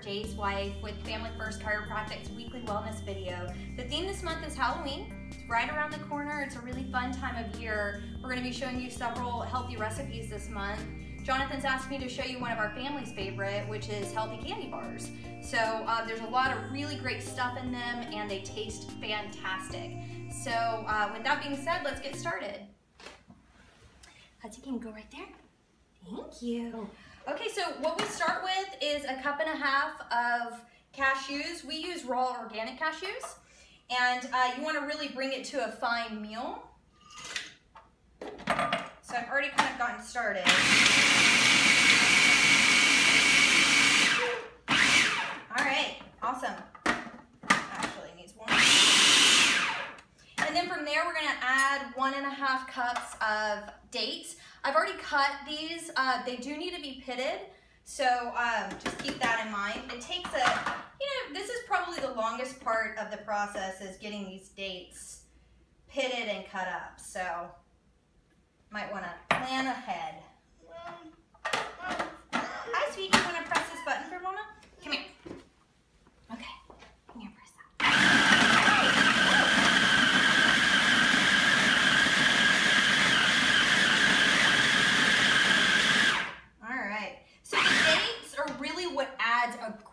Dr. Jay's wife with Family First Chiropractic's weekly wellness video. The theme this month is Halloween. It's right around the corner. It's a really fun time of year. We're going to be showing you several healthy recipes this month. Jonathan's asked me to show you one of our family's favorite, which is healthy candy bars. So there's a lot of really great stuff in them and they taste fantastic. So with that being said, let's get started. Hudson, can you go right there? Thank you. Okay, so what we start with is a cup and a half of cashews. We use raw organic cashews, and you want to really bring it to a fine meal. So I've already kind of gotten started. All right, awesome. Actually, needs one. And then from there, we're gonna add 1.5 cups of dates. I've already cut these. They do need to be pitted, so just keep that in mind. It takes this is probably the longest part of the process, is getting these dates pitted and cut up. So might wanna plan ahead. Hi, sweetie, you wanna press this button for Mama? Come here. Okay, come here, press that.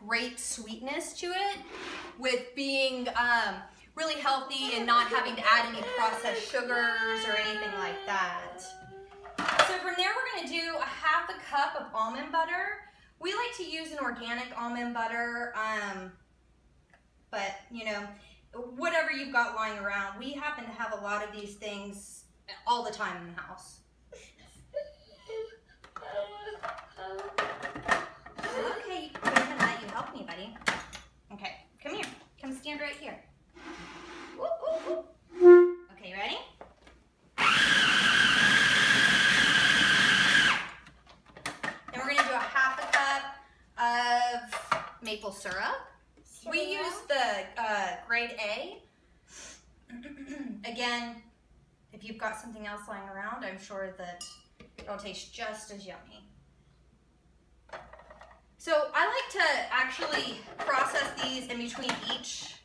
Great sweetness to it, with being really healthy and not having to add any processed sugars or anything like that. So from there, we're going to do 1/2 a cup of almond butter. We like to use an organic almond butter, but you know, whatever you've got lying around. We happen to have a lot of these things all the time in the house. Okay, help me, buddy. Okay, come here. Come stand right here. Ooh, ooh, ooh. Okay, ready? And we're gonna do 1/2 a cup of maple syrup. We use the grade A. Again, if you've got something else lying around, I'm sure that it'll taste just as yummy. So I like to actually process these in between each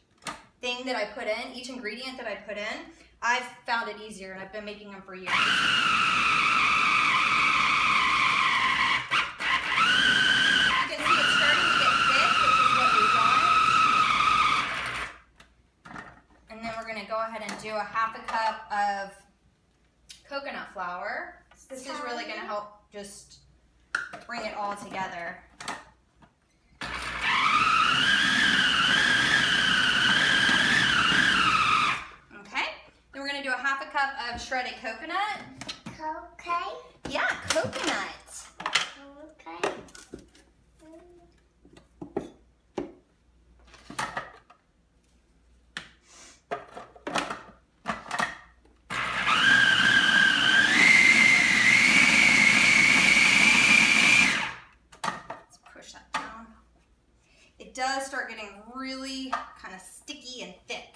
thing that I put in, each ingredient that I put in. I've found it easier, and I've been making them for years. You can see it's starting to get thick, which is what we want. And then we're gonna go ahead and do 1/2 a cup of coconut flour. This is really gonna help just bring it all together. We're gonna do 1/2 a cup of shredded coconut. Okay. Yeah, coconut. Okay. Let's push that down. It does start getting really kind of sticky and thick.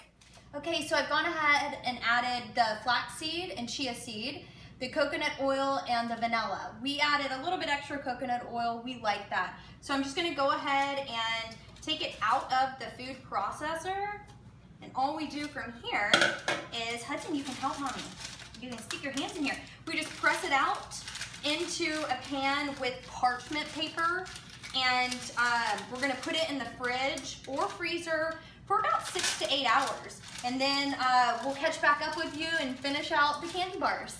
Okay, so I've gone ahead and added the flaxseed and chia seed, the coconut oil, and the vanilla. We added a little bit extra coconut oil. We like that. So I'm just gonna go ahead and take it out of the food processor. And all we do from here is, Hudson, you can help Mommy. You can stick your hands in here. We just press it out into a pan with parchment paper, and we're gonna put it in the fridge or freezer for about 6 to 8 hours. And then we'll catch back up with you and finish out the candy bars.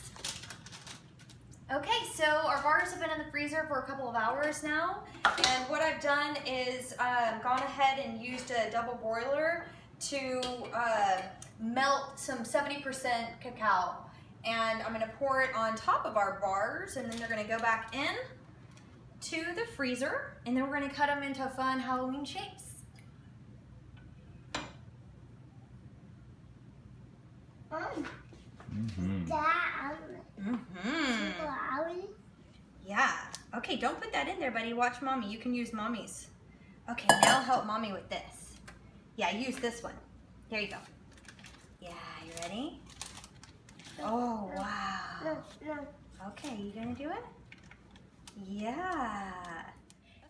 Okay, so our bars have been in the freezer for a couple of hours now. And what I've done is gone ahead and used a double boiler to melt some 70% cacao. And I'm gonna pour it on top of our bars, and then they're gonna go back in to the freezer, and then we're gonna cut them into fun Halloween shapes. Yeah. Okay, don't put that in there, buddy. Watch Mommy. You can use Mommy's. Okay, now help Mommy with this. Yeah, use this one. There you go. Yeah, you ready? Oh, wow. Okay, you gonna do it? Yeah.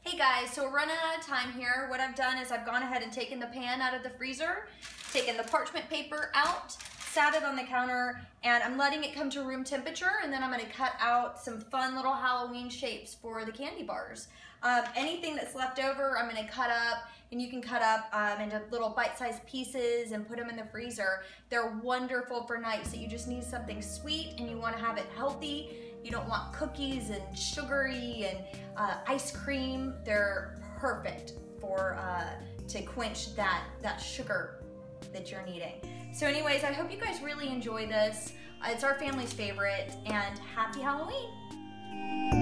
Hey guys, so we're running out of time here. What I've done is I've gone ahead and taken the pan out of the freezer, taken the parchment paper out, sat it on the counter, and I'm letting it come to room temperature, and then I'm gonna cut out some fun little Halloween shapes for the candy bars. Anything that's left over, I'm gonna cut up, and you can cut up into little bite-sized pieces and put them in the freezer. They're wonderful for nights that you just need something sweet and you wanna have it healthy. You don't want cookies and sugary and ice cream. They're perfect for to quench that sugar that you're needing. So anyways, I hope you guys really enjoy this. It's our family's favorite, and happy Halloween.